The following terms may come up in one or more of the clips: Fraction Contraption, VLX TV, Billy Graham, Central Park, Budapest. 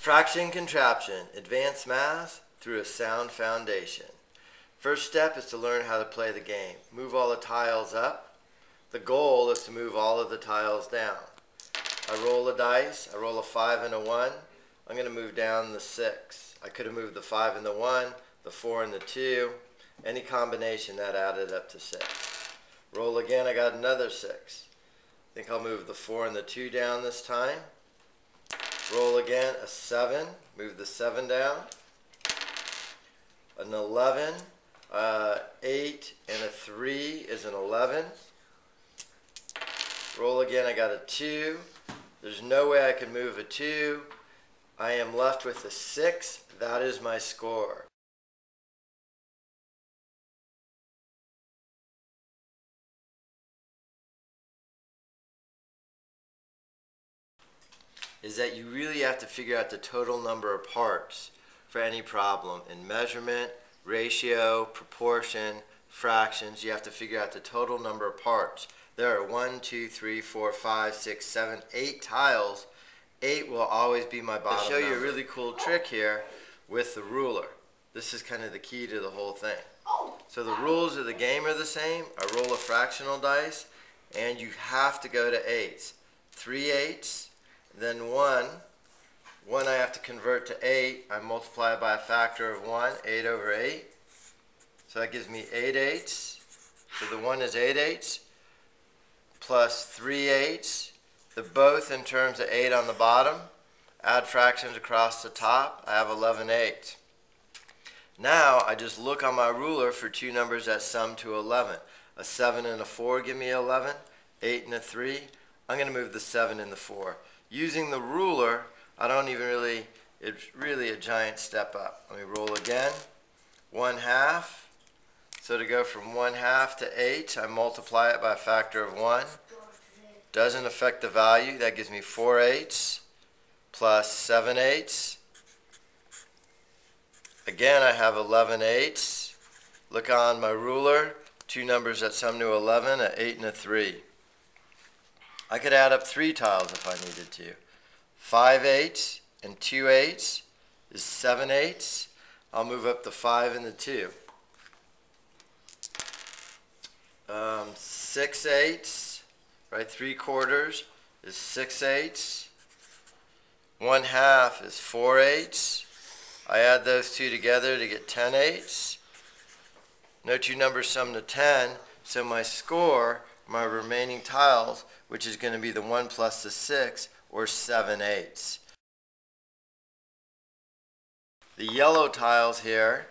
Fraction Contraption, Advanced Math Through a Sound Foundation. First step is to learn how to play the game. Move all the tiles up. The goal is to move all of the tiles down. I roll the dice. I roll a 5 and a 1. I'm going to move down the 6. I could have moved the 5 and the 1, the 4 and the 2. Any combination that added up to 6. Roll again. I got another 6. I think I'll move the 4 and the 2 down this time. Roll again, a 7, move the 7 down, an 11, 8, and a 3 is an 11. Roll again, I got a 2. There's no way I can move a 2. I am left with a 6. That is my score. Is that you really have to figure out the total number of parts for any problem. In measurement, ratio, proportion, fractions, you have to figure out the total number of parts. There are 1, 2, 3, 4, 5, 6, 7, 8 tiles. 8 will always be my bottom number. I'll show you a really cool trick here with the ruler. This is kind of the key to the whole thing. So the rules of the game are the same. I roll a fractional dice, and you have to go to 8s. 3 8s. Then 1 I have to convert to 8, I multiply by a factor of 1, 8 over 8, so that gives me 8 eighths, so the 1 is 8 eighths, plus 3 eighths, they're both in terms of 8 on the bottom, add fractions across the top, I have 11 eighths. Now I just look on my ruler for two numbers that sum to 11, a 7 and a 4 give me 11, 8 and a 3, I'm going to move the 7 and the 4. Using the ruler, I don't even really, it's really a giant step up. Let me roll again. 1/2. So to go from 1/2 to 8, I multiply it by a factor of 1. Doesn't affect the value. That gives me 4/8 plus 7/8. Again, I have 11/8. Look on my ruler. Two numbers that sum to 11, an 8 and a 3. I could add up 3 tiles if I needed to. 5/8 and 2/8 is 7/8. I'll move up the 5 and the 2. 6/8, right, 3/4 is 6/8. 1/2 is 4/8. I add those two together to get 10/8. No two numbers sum to 10, so my score, my remaining tiles, which is going to be the 1 plus the 6, or 7/8. The yellow tiles here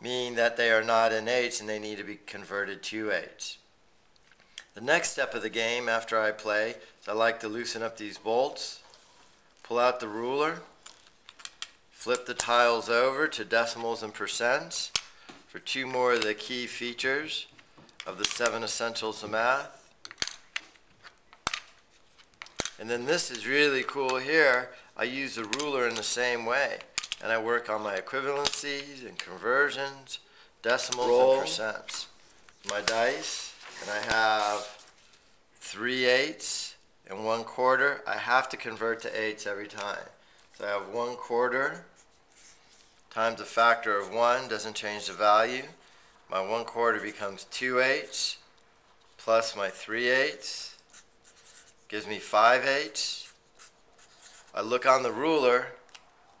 mean that they are not in 8s and they need to be converted to 8s. The next step of the game after I play is I like to loosen up these bolts, pull out the ruler, flip the tiles over to decimals and percents for two more of the key features of the 7 essentials of math. And then this is really cool here. I use the ruler in the same way. And I work on my equivalencies and conversions, decimals, and percents. My dice, and I have 3/8 and 1/4. I have to convert to 8s every time. So I have 1/4 times a factor of 1, doesn't change the value. My 1/4 becomes 2/8 plus my 3/8 gives me 5/8. I look on the ruler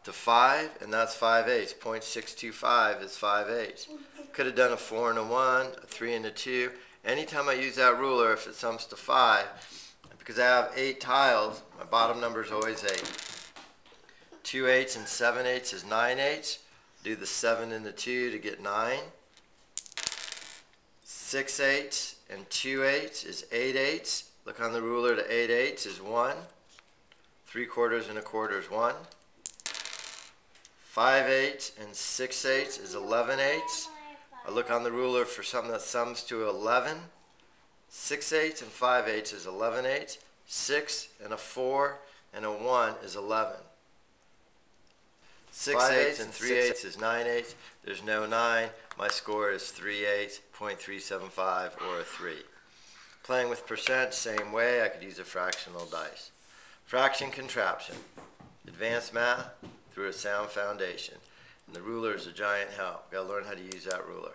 to 5, and that's 5/8. 0.625 is 5/8. Could have done a 4 and a 1, a 3 and a 2. Anytime I use that ruler, if it sums to 5, because I have 8 tiles, my bottom number is always 8. 2/8 and 7/8 is 9/8. Do the 7 and the 2 to get 9. 6/8 and 2/8 is 8/8. Look on the ruler to 8/8 is 1. 3/4 and a 1/4 is 1. 5/8 and 6/8 is 11/8. I look on the ruler for something that sums to 11. 6/8 and 5/8 is 11/8. 6 and a 4 and a 1 is 11. 6/8 and 3/8 is 9/8. There's no 9. My score is 3/8, 0.375, or a 3. Playing with percent, same way. I could use a fractional dice. Fraction Contraption. advanced math through a sound foundation. And the ruler is a giant help. You've got to learn how to use that ruler.